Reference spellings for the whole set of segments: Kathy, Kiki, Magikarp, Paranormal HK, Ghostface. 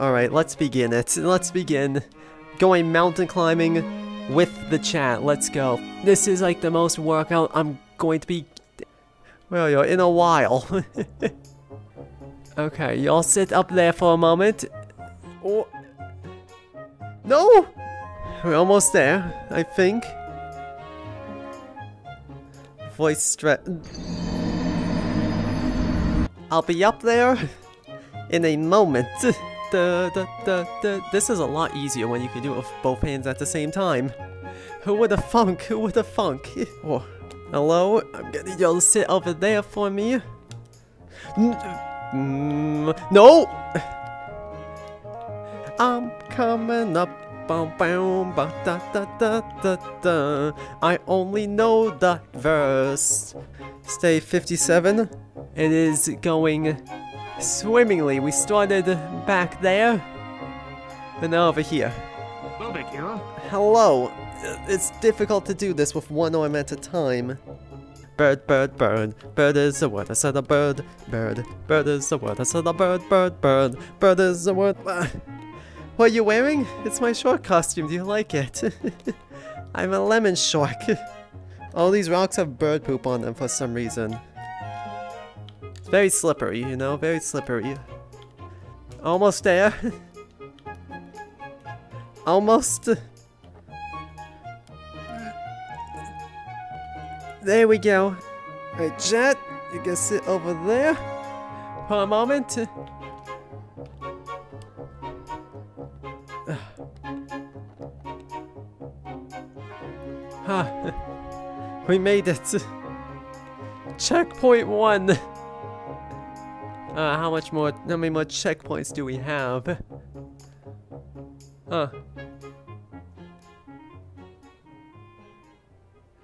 Alright, let's begin it. Let's begin going mountain climbing with the chat. Let's go. This is like the most workout I'm going to be... well, yo, in a while. Okay, y'all sit up there for a moment. Oh. No! We're almost there, I think. Voice stretch. I'll be up there in a moment. This is a lot easier when you can do it with both hands at the same time. Who would have thunk? Who would have thunk? Oh, hello? I'm gonna need y'all to sit over there for me. No! I'm coming up. I only know the verse. Stay 57. It is going swimmingly. We started back there, and now over here. Hello. It's difficult to do this with one arm at a time. Bird, bird, bird. Bird is the word. I said a bird. Bird. Bird is the word. I said a bird. Bird, bird. Bird is the word. What are you wearing? It's my shark costume. Do you like it? I'm a lemon shark. All these rocks have bird poop on them for some reason. It's very slippery, you know? Very slippery. Almost there. Almost. There we go. Alright, Jet, you can sit over there for a moment. We made it. Checkpoint 1. How many more checkpoints do we have? It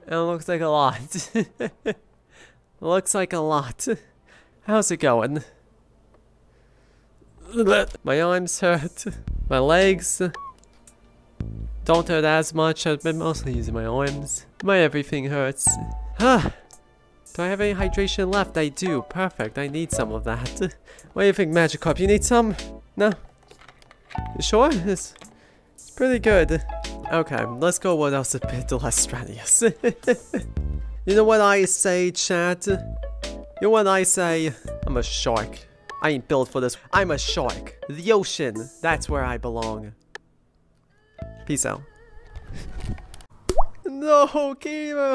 looks like a lot. Looks like a lot. How's it going? My arms hurt. My legs don't hurt as much. I've been mostly using my arms. My everything hurts. Huh. Do I have any hydration left? I do. Perfect. I need some of that. What do you think, Magikarp? You need some? No? You sure? It's pretty good. Okay, let's go what else a bit less strenuous. You know what I say, chat? You know what I say? I'm a shark. I ain't built for this. I'm a shark. The ocean. That's where I belong. Peace out. No, Kimo!